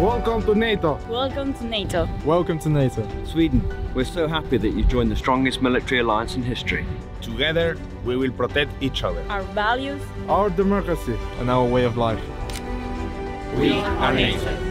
Welcome to NATO! Welcome to NATO! Welcome to NATO! Sweden, we're so happy that you joined the strongest military alliance in history. Together, we will protect each other, our values, our democracy, and our way of life. We are NATO!